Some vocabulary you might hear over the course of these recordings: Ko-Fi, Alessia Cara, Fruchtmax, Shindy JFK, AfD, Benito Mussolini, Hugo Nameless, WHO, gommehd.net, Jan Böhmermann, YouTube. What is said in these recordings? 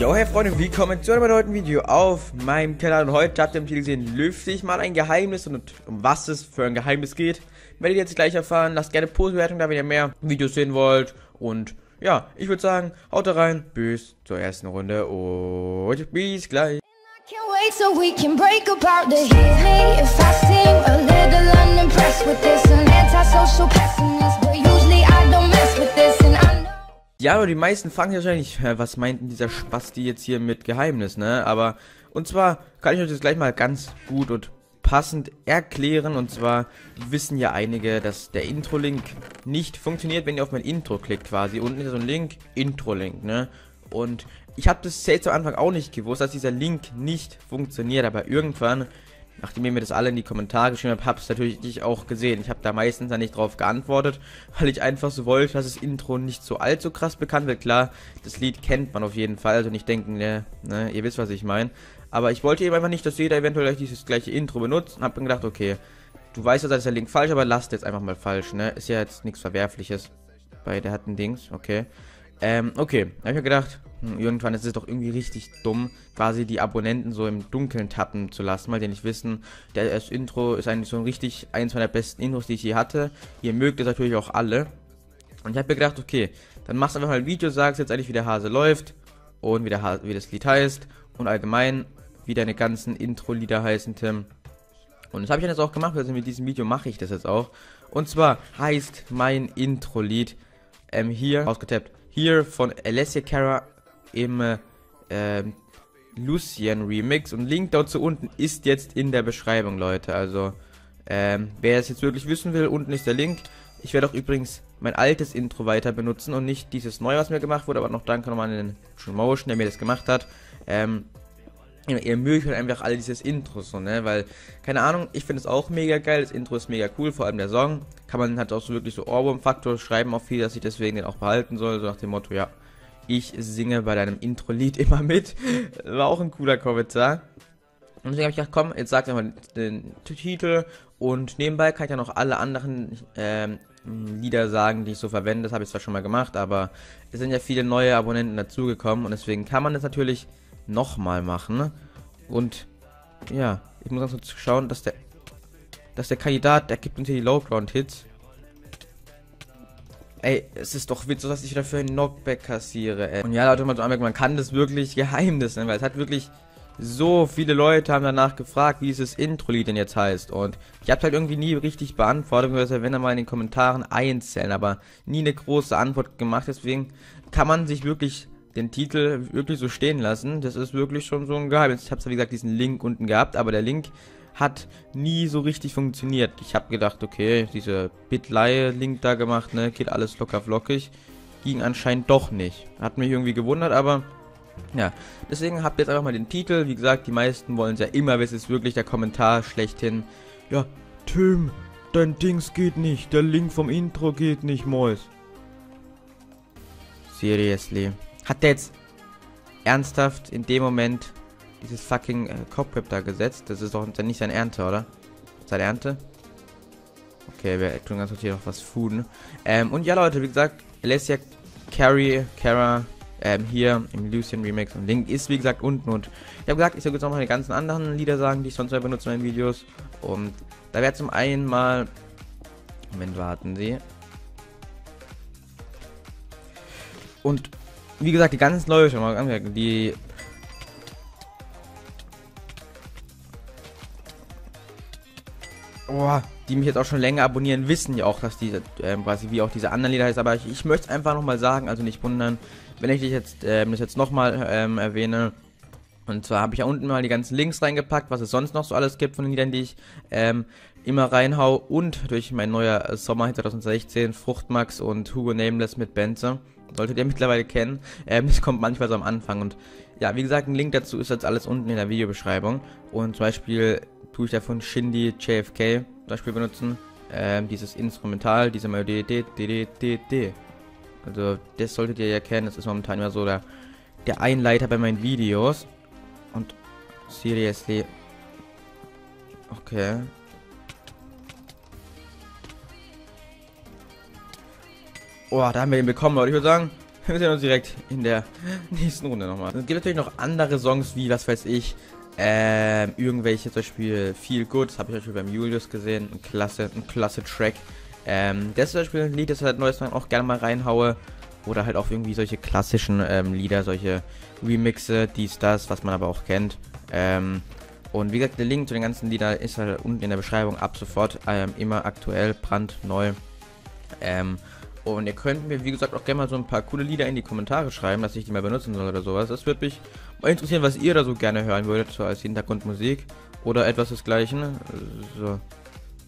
Jo, hey Freunde, willkommen zu einem neuen Video auf meinem Kanal. Und heute habt ihr im Titel gesehen, lüfte ich mal ein Geheimnis, und um was es für ein Geheimnis geht, werdet ihr jetzt gleich erfahren. Lasst gerne Post-Bewertung da, wenn ihr mehr Videos sehen wollt. Und ja, ich würde sagen, haut da rein, bis zur ersten Runde und bis gleich. Ja, aber die meisten fragen sich wahrscheinlich, was meint denn dieser Spasti jetzt hier mit Geheimnis, ne? Aber, und zwar kann ich euch das gleich mal ganz gut und passend erklären. Und zwar wissen ja einige, dass der Intro-Link nicht funktioniert, wenn ihr auf mein Intro klickt quasi. Unten ist so ein Link, Intro-Link, ne? Und ich habe das selbst am Anfang auch nicht gewusst, dass dieser Link nicht funktioniert. Aber irgendwann, nachdem ihr mir das alle in die Kommentare geschrieben habt, hab's natürlich ich auch gesehen. Ich habe da meistens dann nicht drauf geantwortet, weil ich einfach so wollte, dass das Intro nicht so allzu krass bekannt wird. Klar, das Lied kennt man auf jeden Fall, also nicht denken, ne, ihr wisst, was ich meine. Aber ich wollte eben einfach nicht, dass jeder eventuell gleich dieses gleiche Intro benutzt, und hab dann gedacht, okay, du weißt ja, dass der Link falsch, aber lasst jetzt einfach mal falsch, ne? Ist ja jetzt nichts Verwerfliches. Beide hatten Dings, okay. Okay, da hab ich mir gedacht, irgendwann ist es doch irgendwie richtig dumm, quasi die Abonnenten so im Dunkeln tappen zu lassen, weil die nicht wissen, das Intro ist eigentlich so ein richtig, eins meiner besten Intros, die ich je hatte. Ihr mögt es natürlich auch alle. Und ich habe mir gedacht, okay, dann machst du einfach mal ein Video, sagst jetzt eigentlich, wie der Hase läuft und wie das Lied heißt und allgemein, wie deine ganzen Intro-Lieder heißen, Tim. Und das habe ich dann jetzt auch gemacht, also mit diesem Video mache ich das jetzt auch. Und zwar heißt mein Intro-Lied hier, ausgetappt, hier von Alessia Cara im Lucien Remix, und Link dazu unten ist jetzt in der Beschreibung, Leute. Also wer es jetzt wirklich wissen will, unten ist der Link. Ich werde auch übrigens mein altes Intro weiter benutzen und nicht dieses neue, was mir gemacht wurde, aber noch danke nochmal an den Promotion, der mir das gemacht hat. Ihr mögt halt einfach alle dieses Intro so, ne, weil, keine Ahnung, ich finde es auch mega geil, das Intro ist mega cool, vor allem der Song, kann man halt auch so wirklich so Ohrwurm-Faktor schreiben auf viel, dass ich deswegen den auch behalten soll, so nach dem Motto, ja, ich singe bei deinem Intro-Lied immer mit. War auch ein cooler Kommentar. Und deswegen habe ich gedacht, komm, jetzt sag einfach den Titel. Und nebenbei kann ich ja noch alle anderen Lieder sagen, die ich so verwende. Das habe ich zwar schon mal gemacht, aber es sind ja viele neue Abonnenten dazugekommen. Und deswegen kann man das natürlich nochmal machen. Und ja, ich muss ganz kurz schauen, dass der Kandidat, der gibt uns hier die Lowground-Hits. Ey, es ist doch witzig, dass ich dafür einen Knockback kassiere, ey. Und ja, Leute, man kann das wirklich Geheimnis nennen, weil es hat wirklich so viele Leute haben danach gefragt, wie dieses Intro-Lied denn jetzt heißt. Und ich habe halt irgendwie nie richtig beantwortet, wenn er mal in den Kommentaren einzeln, aber nie eine große Antwort gemacht. Deswegen kann man sich wirklich den Titel wirklich so stehen lassen. Das ist wirklich schon so ein Geheimnis. Ich habe zwar, wie gesagt, diesen Link unten gehabt, aber der Link hat nie so richtig funktioniert. Ich habe gedacht, okay, diese Bitly-Link da gemacht, ne, geht alles locker flockig. Ging anscheinend doch nicht. Hat mich irgendwie gewundert, aber ja. Deswegen habt ihr jetzt einfach mal den Titel. Wie gesagt, die meisten wollen es ja immer wissen. Ist wirklich der Kommentar schlechthin. Ja, Tim, dein Dings geht nicht. Der Link vom Intro geht nicht, Mois. Seriously. Hat der jetzt ernsthaft in dem Moment dieses fucking Cobweb da gesetzt? Das ist doch nicht sein Ernte, oder? Seine Ernte? Okay, wir tun ganz kurz hier noch was fooden. Und ja, Leute, wie gesagt, Alessia Cara hier im Lucien Remix. Und Link ist, wie gesagt, unten. Und ich habe gesagt, ich soll jetzt noch meine ganzen anderen Lieder sagen, die ich sonst benutze in meinen Videos. Und da wäre zum einen mal... Moment, warten Sie. Und wie gesagt, die ganzen Leute, die... Oh, die mich jetzt auch schon länger abonnieren, wissen ja auch, dass diese, quasi wie auch diese anderen Lieder heißt, aber ich möchte es einfach nochmal sagen, also nicht wundern, wenn ich das jetzt nochmal erwähne. Und zwar habe ich ja unten mal die ganzen Links reingepackt, was es sonst noch so alles gibt von den Liedern, die ich immer reinhau, und natürlich mein neuer Sommerhit 2016, Fruchtmax und Hugo Nameless mit Benze. Solltet ihr mittlerweile kennen. Das kommt manchmal so am Anfang. Und ja, wie gesagt, ein Link dazu ist jetzt alles unten in der Videobeschreibung. Und zum Beispiel tue ich davon Shindy JFK zum Beispiel benutzen. Dieses Instrumental, diese Melodie. Also das solltet ihr ja kennen. Das ist momentan immer so der Einleiter bei meinen Videos. Und seriously. Okay. Oh, da haben wir ihn bekommen, Leute. Ich würde sagen, wir sehen uns direkt in der nächsten Runde nochmal. Es gibt natürlich noch andere Songs wie, was weiß ich, irgendwelche, zum Beispiel Feel Good, das habe ich zum Beispiel beim Julius gesehen, ein klasse Track. Das ist zum Beispiel ein Lied, das halt neues Mal auch gerne mal reinhaue. Oder halt auch irgendwie solche klassischen Lieder, solche Remixe, dies, das, was man aber auch kennt. Und wie gesagt, der Link zu den ganzen Liedern ist halt unten in der Beschreibung, ab sofort, immer aktuell, brandneu. Und ihr könnt mir, wie gesagt, auch gerne mal so ein paar coole Lieder in die Kommentare schreiben, dass ich die mal benutzen soll oder sowas. Das würde mich mal interessieren, was ihr da so gerne hören würdet, so als Hintergrundmusik oder etwas desgleichen. So.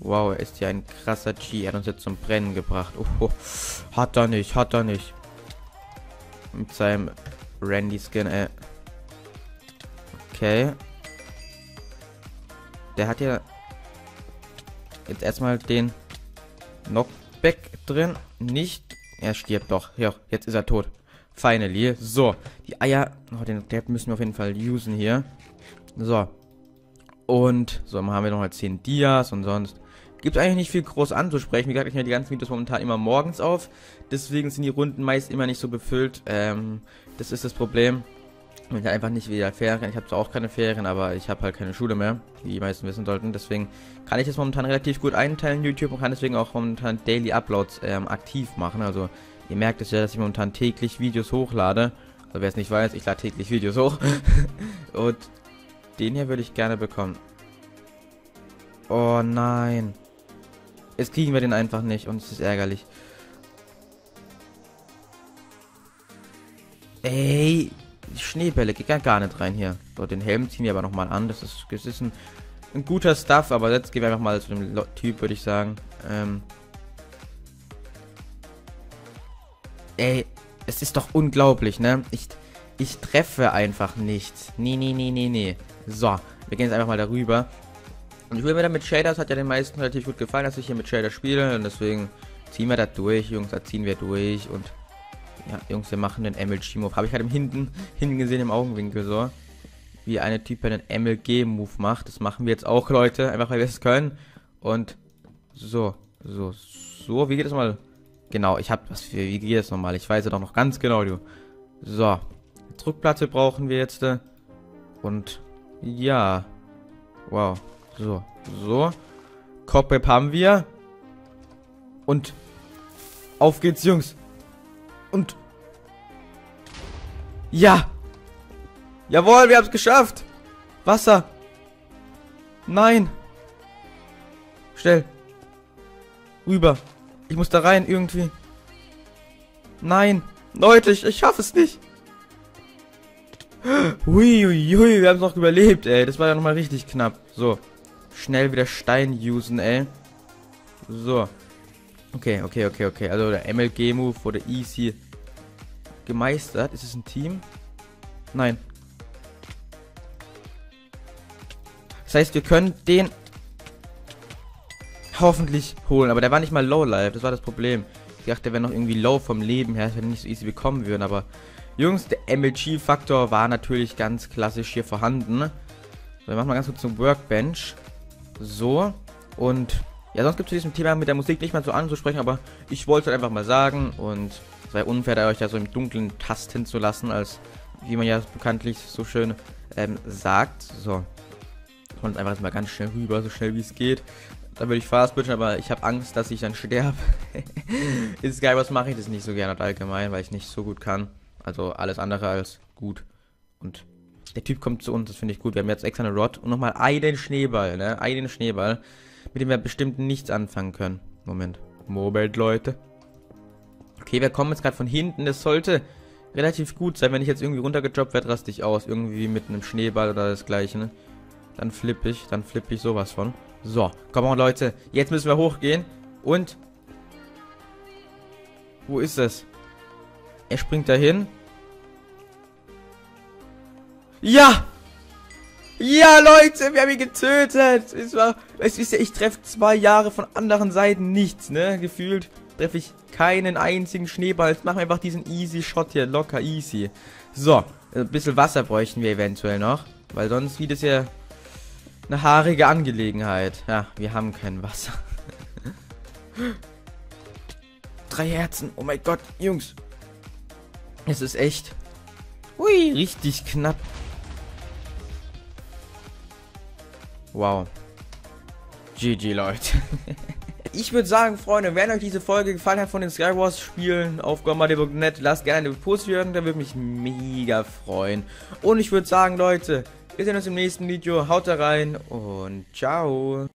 Wow, er ist ja ein krasser G, er hat uns jetzt zum Brennen gebracht. Oh, hat er nicht. Mit seinem Randy-Skin, ey. Okay. Der hat ja jetzt erstmal den Knockback drin. Nicht. Er stirbt doch. Ja, jetzt ist er tot. Finally. So. Die Eier. Oh, den Knockback müssen wir auf jeden Fall usen hier. So. Und so haben wir noch mal 10 Dias und sonst. Gibt eigentlich nicht viel groß anzusprechen. Wie gesagt, ich nehme die ganzen Videos momentan immer morgens auf. Deswegen sind die Runden meist immer nicht so befüllt. Das ist das Problem. Wenn ich einfach nicht wieder Ferien kann. Ich habe zwar auch keine Ferien, aber ich habe halt keine Schule mehr, wie die meisten wissen sollten. Deswegen kann ich das momentan relativ gut einteilen, YouTube, und kann deswegen auch momentan Daily Uploads aktiv machen. Also ihr merkt es ja, dass ich momentan täglich Videos hochlade. Also wer es nicht weiß, ich lade täglich Videos hoch. Und den hier würde ich gerne bekommen. Oh nein. Jetzt kriegen wir den einfach nicht und es ist ärgerlich. Ey, die Schneebälle geht gar nicht rein hier. So, den Helm ziehen wir aber nochmal an. Das ist ein guter Stuff, aber jetzt gehen wir einfach mal zu dem Typ, würde ich sagen. Ey, es ist doch unglaublich, ne? Ich treffe einfach nichts. Nee. So, wir gehen jetzt einfach mal darüber. Und ich will mir dann mit Shaders, hat ja den meisten relativ gut gefallen, dass ich hier mit Shaders spiele. Und deswegen ziehen wir da durch, Jungs, da ziehen wir durch. Und ja, Jungs, wir machen den MLG-Move. Habe ich halt im hinten gesehen, im Augenwinkel so. Wie eine Typ einen MLG-Move macht. Das machen wir jetzt auch, Leute. Einfach, weil wir es können. Und so. Wie geht das nochmal? Genau, ich habe was für, wie geht das nochmal? Ich weiß ja doch noch ganz genau, du. So, Druckplatte brauchen wir jetzt. Und ja. Wow. So. Cobweb haben wir. Und auf geht's, Jungs. Und ja. Jawohl, wir haben es geschafft. Wasser. Nein. Schnell. Rüber. Ich muss da rein irgendwie. Nein. Leute, ich schaffe es nicht. Hui, wir haben es noch überlebt, ey. Das war ja nochmal richtig knapp. So. Schnell wieder Stein usen, ey. So. Okay. Also der MLG-Move wurde easy gemeistert. Ist es ein Team? Nein. Das heißt, wir können den hoffentlich holen. Aber der war nicht mal Low-Life. Das war das Problem. Ich dachte, der wäre noch irgendwie low vom Leben her, dass wir den nicht so easy bekommen würden. Aber Jungs, der MLG-Faktor war natürlich ganz klassisch hier vorhanden. So, wir machen mal ganz kurz zum Workbench. So, und ja, sonst gibt es zu diesem Thema mit der Musik nicht mal so anzusprechen, aber ich wollte es halt einfach mal sagen und es sei unfair, da euch da so im Dunkeln tasten zu lassen, als wie man ja bekanntlich so schön sagt. So, und einfach jetzt mal ganz schnell rüber, so schnell wie es geht. Da würde ich fast bitchen, aber ich habe Angst, dass ich dann sterbe. Ist geil, was mache ich das nicht so gerne allgemein, weil ich nicht so gut kann. Also alles andere als gut. Und der Typ kommt zu uns, das finde ich gut. Wir haben jetzt extra eine Rod und nochmal einen Schneeball, ne? Einen Schneeball, mit dem wir bestimmt nichts anfangen können. Moment, Leute. Okay, wir kommen jetzt gerade von hinten. Das sollte relativ gut sein. Wenn ich jetzt irgendwie runtergejobbt werde, raste ich aus. Irgendwie mit einem Schneeball oder das gleiche, ne? Dann flippe ich sowas von. So, komm on, Leute. Jetzt müssen wir hochgehen. Und wo ist das? Er springt dahin. Ja! Ja, Leute, wir haben ihn getötet! Es ist ja, ich treffe 2 Jahre von anderen Seiten nichts, ne? Gefühlt treffe ich keinen einzigen Schneeball. Jetzt machen wir einfach diesen easy Shot hier, locker easy. So, ein bisschen Wasser bräuchten wir eventuell noch, weil sonst wird es ja eine haarige Angelegenheit. Ja, wir haben kein Wasser. 3 Herzen, oh mein Gott, Jungs. Es ist echt, ui, richtig knapp. Wow. GG, Leute. Ich würde sagen, Freunde, wenn euch diese Folge gefallen hat von den Skywars-Spielen auf gommehd.net, lasst gerne eine Bewertung hören, da würde mich mega freuen. Und ich würde sagen, Leute, wir sehen uns im nächsten Video, haut da rein und ciao.